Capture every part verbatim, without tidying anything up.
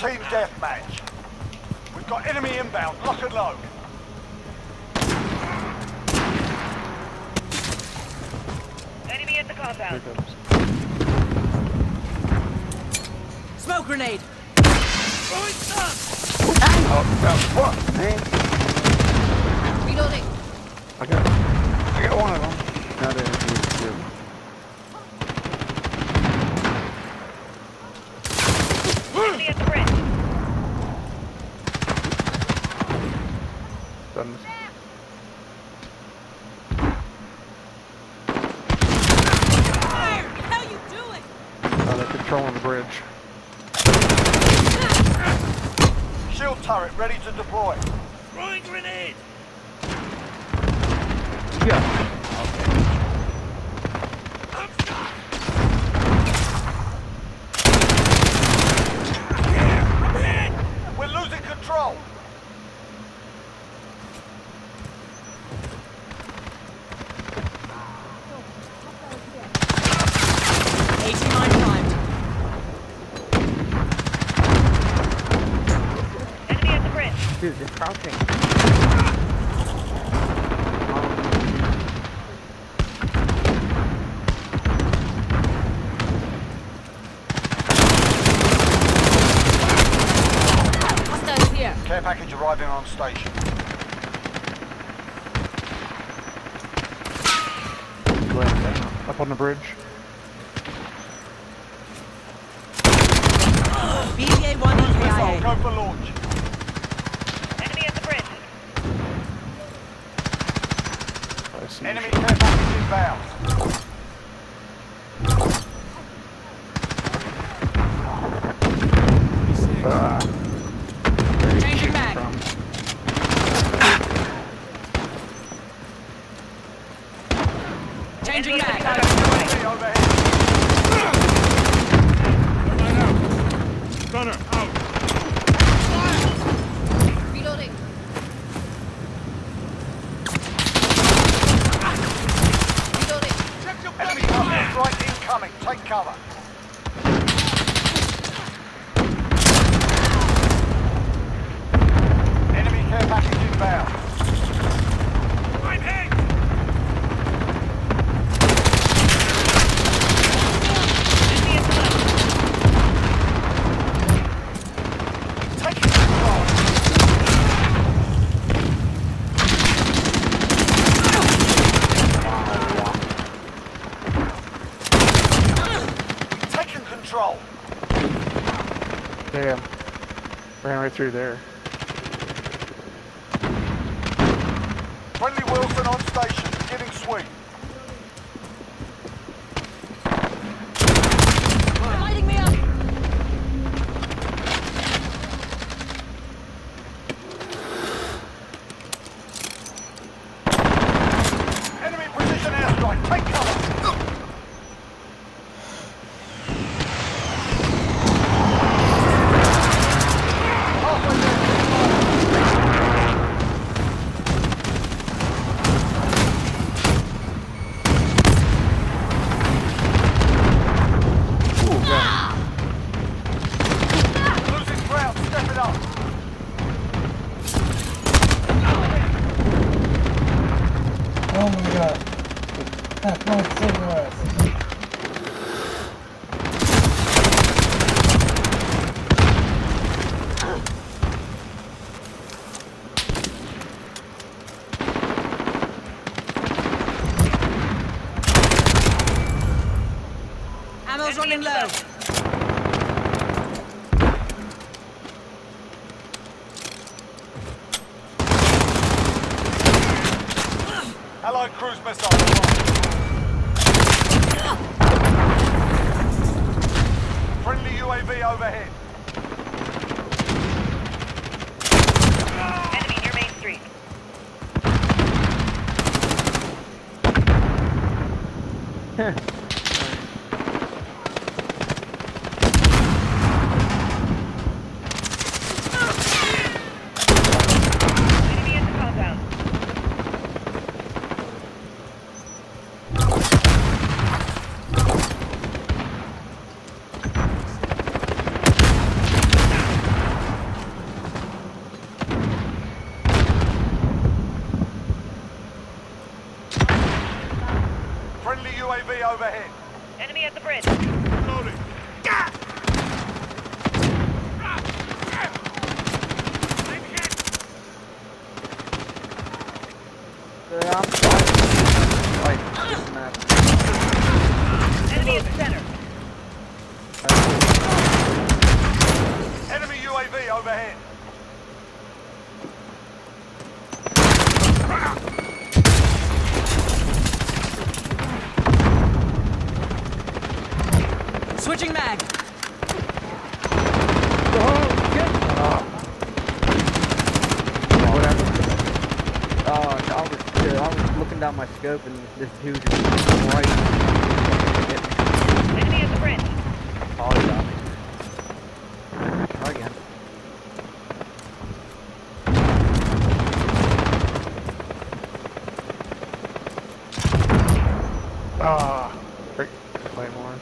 team deathmatch. We've got enemy inbound, lock and load. Enemy at the compound. Smoke grenade. Oh, it's up. Oh, what, man? Reloading. I got, I got one of them. Not anything. Turret ready to deploy. Throwing grenade. Yeah. Okay. I'm stuck. Yeah. We're losing control. eighty-nine times. Dude, they're crouching. Hostiles here. Care package arriving on station. Up on the bridge. B B A one on K I A. Go for launch. Enemy care package inbound. Uh, Changing back. Changing back. Out. Stunner out. Reloading. Coming, take cover. Enemy care package inbound. I'm hit! Taking control. Damn. Ran right through there. Friendly Wilson on station, getting sweet. They're lighting me up. Enemy precision airstrike, take cover. Ammo's running low. Allied cruise missile. Friendly U A V overhead. Enemy near Main Street. Huh. overhead. Enemy at the bridge. Loading. Gah! I'm hit. Enemy at the center. Enemy U A V overhead. Switching mag. Oh, good. Oh. What happened? Oh, I was, uh, I was looking down my scope and this dude was right. Enemy at the bridge. Oh, he got me. Try again. Ah, oh, frick. Claymores.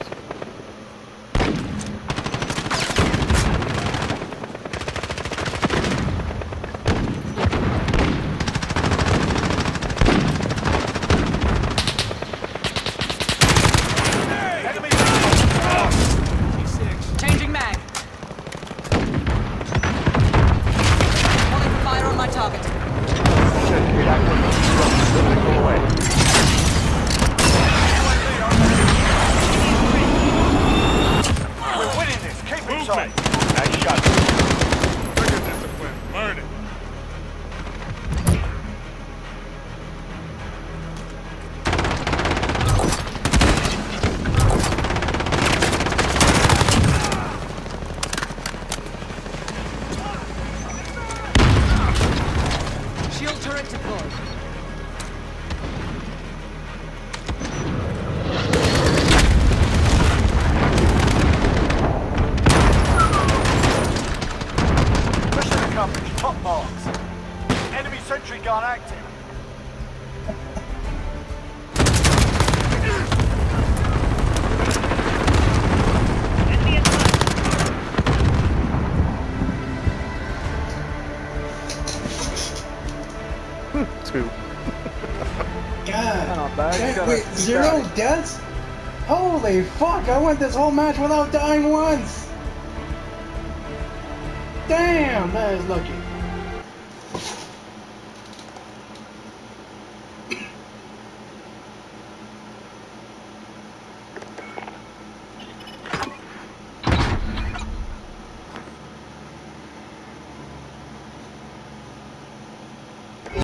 Wait, zero deaths? Holy fuck, I went this whole match without dying once! Damn, that is lucky.